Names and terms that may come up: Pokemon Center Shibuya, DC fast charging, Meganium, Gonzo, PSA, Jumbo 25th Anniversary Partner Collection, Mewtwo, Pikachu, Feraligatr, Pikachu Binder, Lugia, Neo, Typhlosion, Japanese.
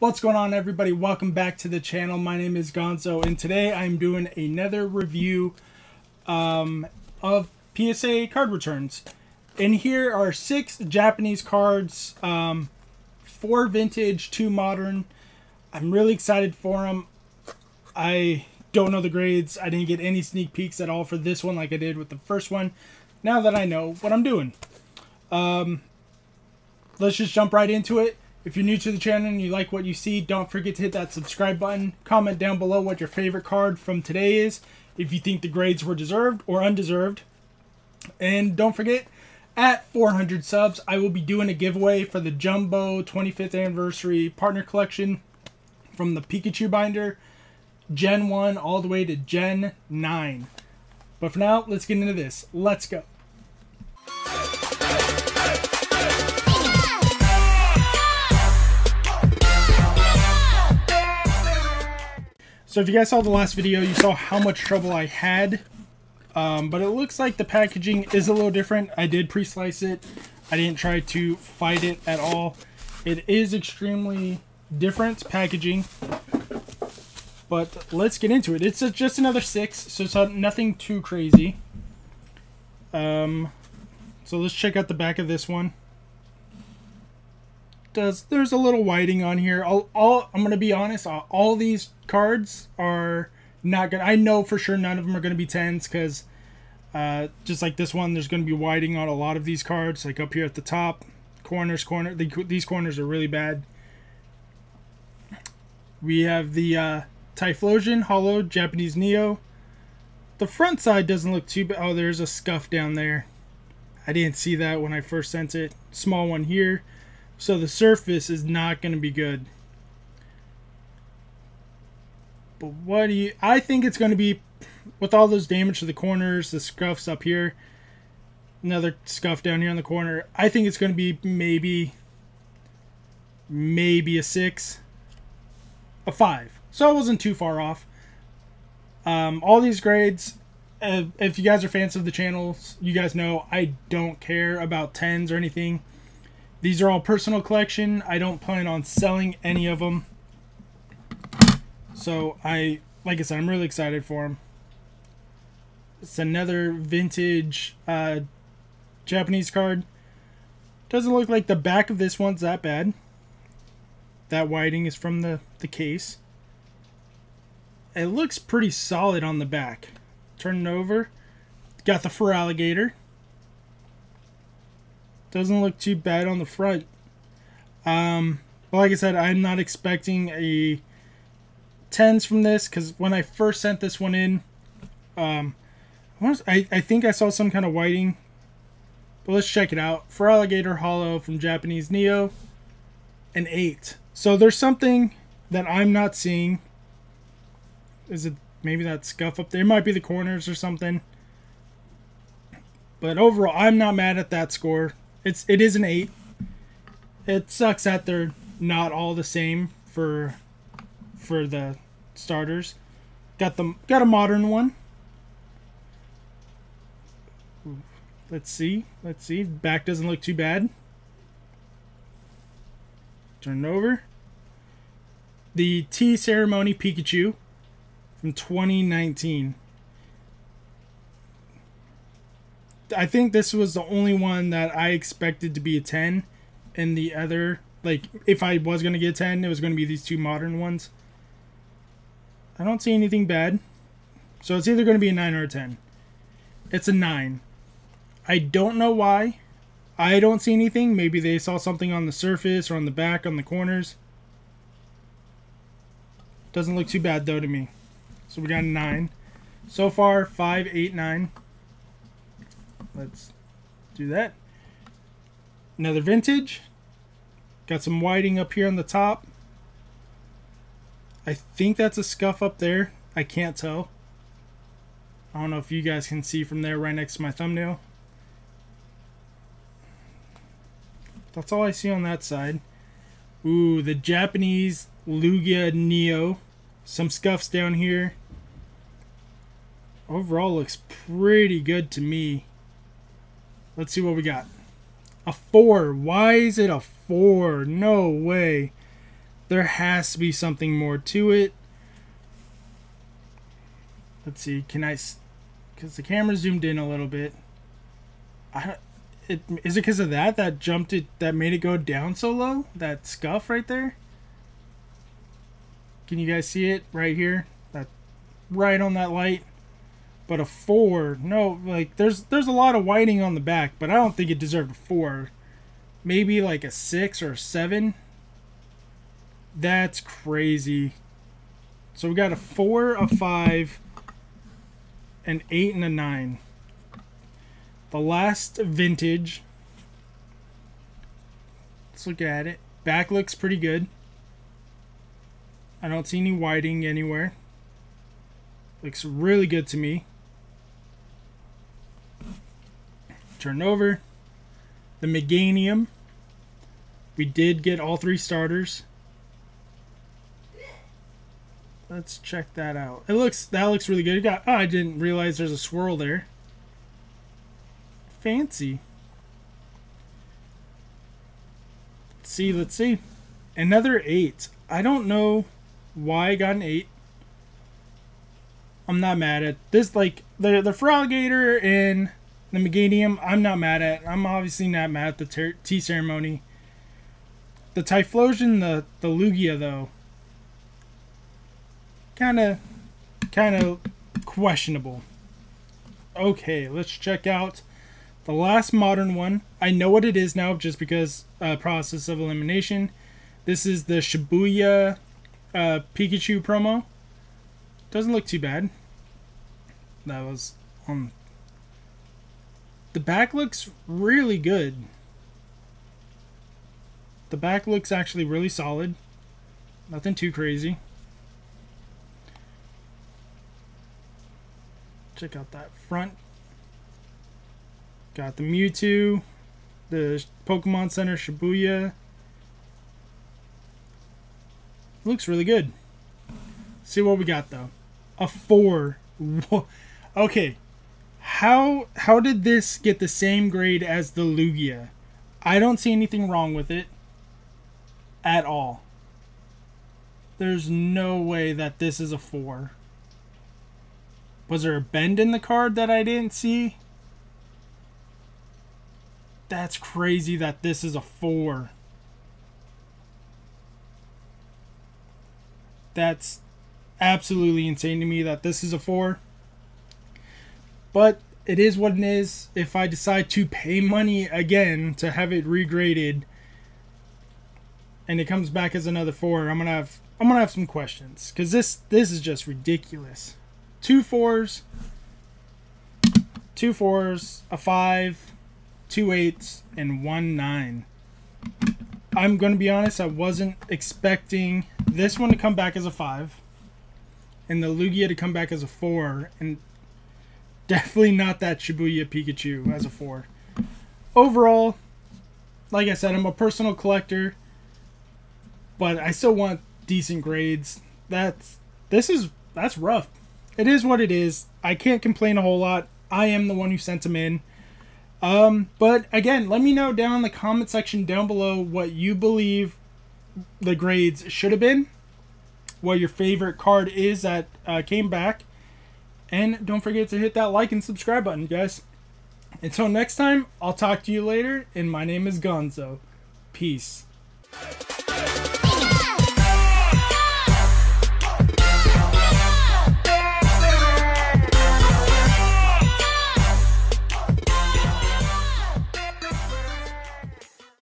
What's going on, everybody? Welcome back to the channel. My name is Gonzo and today I'm doing another review of PSA card returns. And here are 6 Japanese cards, 4 vintage, 2 modern. I'm really excited for them. I don't know the grades. I didn't get any sneak peeks at all for this one like I did with the first one. Now that I know what I'm doing, let's just jump right into it. If you're new to the channel and you like what you see, don't forget to hit that subscribe button. Comment down below what your favorite card from today is, if you think the grades were deserved or undeserved. And don't forget, at 400 subs, I will be doing a giveaway for the Jumbo 25th Anniversary Partner Collection from the Pikachu Binder, Gen 1 all the way to Gen 9. But for now, let's get into this. Let's go. So if you guys saw the last video, you saw how much trouble I had, but it looks like the packaging is a little different. I did pre-slice it. I didn't try to fight it at all. It is extremely different packaging, but let's get into it. It's just another 6, so it's nothing too crazy. So let's check out the back of this one. There's a little whiting on here. I'm gonna be honest, all these cards are not good. I know for sure none of them are gonna be 10s because just like this one, there's gonna be whiting on a lot of these cards, like up here at the top corner. These corners are really bad. We have the Typhlosion hollow Japanese Neo. The front side doesn't look too bad. Oh, there's a scuff down there. I didn't see that when I first sent it. Small one here. So the surface is not going to be good. But I think it's going to be, with all those damage to the corners, the scuffs up here, another scuff down here in the corner, I think it's going to be maybe a 6, a 5. So I wasn't too far off. All these grades, if you guys are fans of the channel, you guys know I don't care about 10s or anything. These are all personal collection. I don't plan on selling any of them. So like I said, I'm really excited for them. It's another vintage Japanese card. Doesn't look like the back of this one's that bad. That whiting is from the case. It looks pretty solid on the back. Turn it over. Got the Feraligatr. Doesn't look too bad on the front. But like I said, I'm not expecting a 10s from this because when I first sent this one in, I think I saw some kind of whiting. But let's check it out. Feraligatr hollow from Japanese Neo, an 8. So there's something that I'm not seeing. Is it maybe that scuff up there? It might be the corners or something. But overall, I'm not mad at that score. It is an 8. It sucks that they're not all the same for the starters. Got a modern one. Let's see. Back doesn't look too bad. Turn it over. The Tea Ceremony Pikachu from 2019. I think this was the only one that I expected to be a 10, and the other, like, if I was going to get a 10, it was going to be these 2 modern ones. I don't see anything bad. So it's either going to be a 9 or a 10. It's a 9. I don't know why. I don't see anything. Maybe they saw something on the surface or on the back, on the corners. Doesn't look too bad, though, to me. So we got a 9. So far, 5, 8, 9. Let's do that. Another vintage. Got some whiting up here on the top. I think that's a scuff up there. I can't tell. I don't know if you guys can see from there right next to my thumbnail. That's all I see on that side. Ooh, the Japanese Lugia Neo. Some scuffs down here. Overall looks pretty good to me. Let's see what we got. A 4. Why is it a 4? No way. There has to be something more to it. Let's see, can I, because the camera zoomed in a little bit. Is it because of that jumped it, that made it go down so low? That scuff right there? Can you guys see it right here? That right on that light. But a 4, no, like there's a lot of whiting on the back, but I don't think it deserved a 4. Maybe like a 6 or a 7. That's crazy. So we got a 4, a 5, an 8, and a 9. The last vintage. Let's look at it. Back looks pretty good. I don't see any whiting anywhere. Looks really good to me. Turn over. The Meganium. We did get all 3 starters. Let's check that out. That looks really good. Oh, I didn't realize there's a swirl there. Fancy. Let's see. Another 8. I don't know why I got an 8. I'm not mad at this. Like the Feraligatr and the Meganium, I'm not mad at. I'm obviously not mad at the tea ceremony. The Typhlosion, the Lugia though, kind of questionable. Okay, let's check out the last modern one. I know what it is now just because process of elimination. This is the Shibuya Pikachu promo. Doesn't look too bad. That was the back looks really good. The back looks actually really solid. Nothing too crazy. Check out that front. Got the Mewtwo, the Pokemon Center Shibuya. Looks really good. See what we got though. A 4. Whoa. Okay. How did this get the same grade as the Lugia? I don't see anything wrong with it at all. There's no way that this is a 4. Was there a bend in the card that I didn't see? That's crazy that this is a 4. That's absolutely insane to me that this is a 4. But it is what it is. If I decide to pay money again to have it regraded and it comes back as another 4, I'm gonna have some questions, because this is just ridiculous. 2 4s, 2 4s, a 5, 2 8s, and 1 9. I'm gonna be honest, I wasn't expecting this one to come back as a 5. And the Lugia to come back as a 4. And definitely not that Shibuya Pikachu as a 4. Overall, like I said, I'm a personal collector. But I still want decent grades. That's rough. It is what it is. I can't complain a whole lot. I am the one who sent them in. But again, let me know down in the comment section down below what you believe the grades should have been, what your favorite card is that came back, and don't forget to hit that like and subscribe button, guys. Until next time, I'll talk to you later, and my name is Gonzo. Peace.